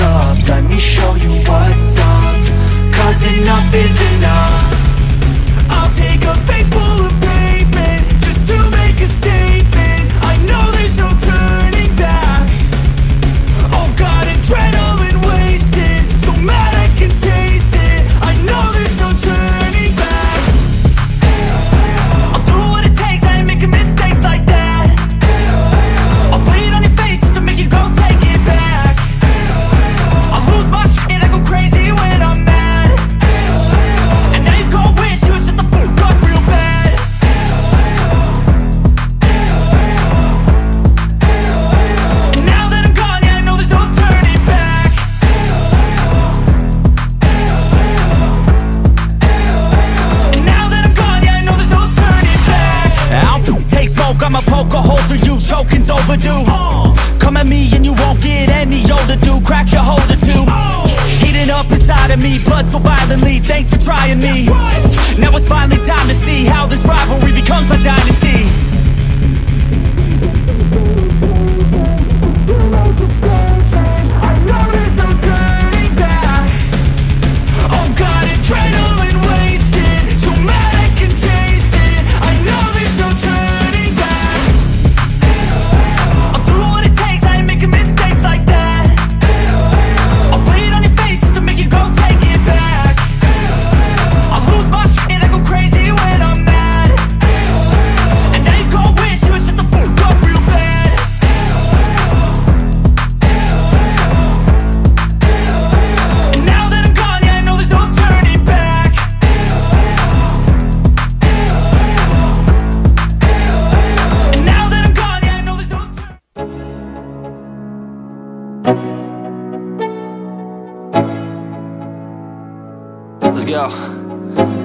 up, let me show you what's up. Cause enough is enough. I'll take a face full of pavement just to make a statement. I know there's no turning back. Oh God, adrenaline wasted, so mad I can taste it. I know there's no turning back. I'll do what it takes, I ain't making mistakes like that. I'll bleed on your face to make you go take it back. I'll lose my shit and I go crazy when I'm mad. I'ma poke a hole through you, joking's overdue. Come at me and you won't get any older, dude. Crack your hold or two. Heating up inside of me, blood so violently. Thanks for trying me. Right. Now it's finally time to see how this rivalry becomes my dynasty. I know there's no turning back. Oh God, adrenaline wasted, so mad I can taste it. I know there's no turning back. Like that, I'll bleed on your face to make you go take it back. Let's go,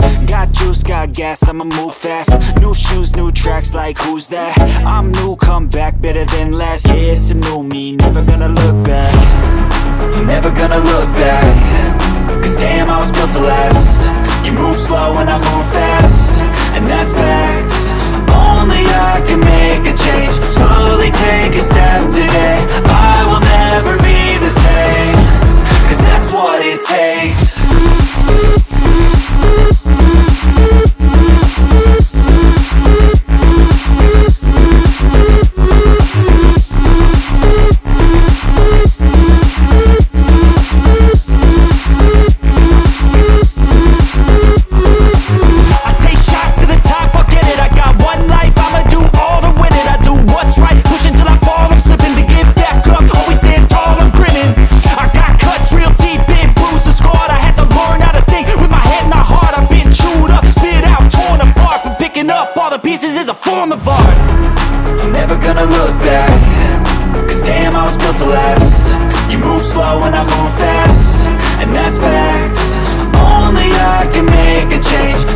Got juice, got gas, I'ma move fast. New shoes, new tracks, like who's that? I'm new, come back, better than last. Yeah, it's a new me, never gonna look back. Never gonna look back. Cause damn, I was built to last. You move slow and I move fast, and that's facts. Only I can make a change. Slowly take a step today. I will never be the same, cause that's what it takes.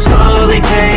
Slowly take